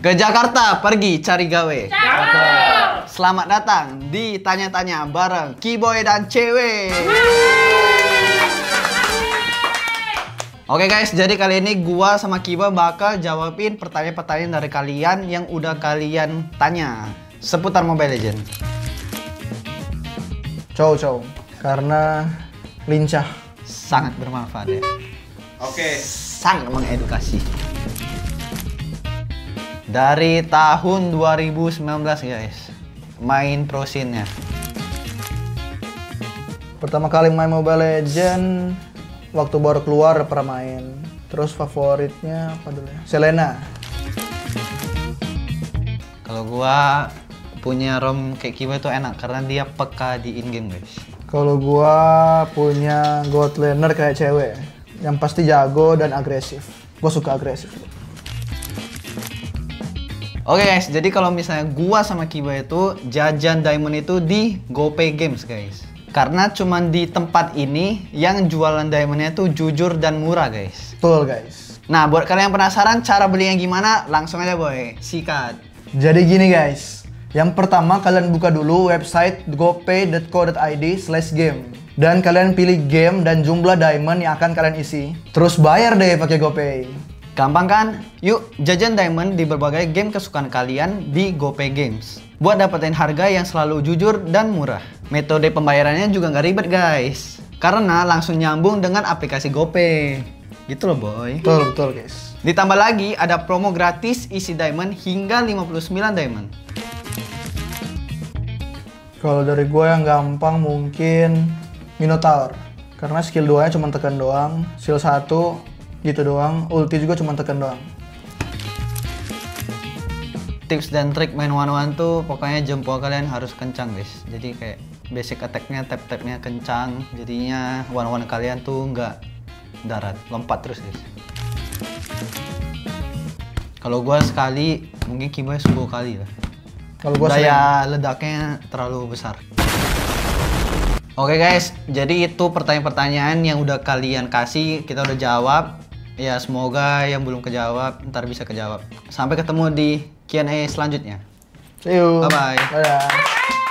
Ke Jakarta pergi cari gawe. Cakep. Selamat datang di Tanya-Tanya bareng Kiboy dan Cewek. Oke guys, jadi kali ini gua sama Kiboy bakal jawabin pertanyaan-pertanyaan dari kalian yang udah kalian tanya seputar Mobile Legends. Cow, karena lincah, sangat bermanfaat ya. Oke, sangat mengedukasi. Dari tahun 2019 guys, main pro scene-nya. Pertama kali main Mobile Legends, waktu baru keluar pernah main. Terus favoritnya apa dulu ya? Selena. Kalau gua punya ROM kayak Kiwi itu enak karena dia peka di in-game guys. Kalau gua punya god laner kayak Cewek, yang pasti jago dan agresif. Gua suka agresif. Oke guys, jadi kalau misalnya gua sama Kiba itu jajan diamond itu di GoPay Games guys. Karena cuman di tempat ini yang jualan diamondnya itu jujur dan murah guys. Betul guys. Nah, buat kalian yang penasaran cara belinya gimana, langsung aja boy, sikat. Jadi gini guys, yang pertama kalian buka dulu website gopay.co.id/game. Dan kalian pilih game dan jumlah diamond yang akan kalian isi. Terus bayar deh pakai GoPay. Gampang kan? Yuk jajan diamond di berbagai game kesukaan kalian di GoPay Games. Buat dapetin harga yang selalu jujur dan murah. Metode pembayarannya juga nggak ribet guys. Karena langsung nyambung dengan aplikasi GoPay. Gitu loh boy. Betul, betul guys. Ditambah lagi ada promo gratis isi diamond hingga 59 diamond. Kalau dari gue yang gampang mungkin Minotaur. Karena skill 2-nya cuma tekan doang. Skill 1 gitu doang, ulti juga cuma tekan doang. Tips dan trik main one-on-one tuh pokoknya jempol kalian harus kencang guys. Jadi kayak basic attack-nya, tap-tapnya kencang. Jadinya one-on-one kalian tuh nggak darat, lompat terus guys. Kalau gua sekali, mungkin Kiboy 10 kali lah. Kalau gua daya sering, ledaknya terlalu besar. Oke guys, jadi itu pertanyaan-pertanyaan yang udah kalian kasih, kita udah jawab. Ya semoga yang belum kejawab, ntar bisa kejawab. Sampai ketemu di Q&A selanjutnya. See you. Bye-bye.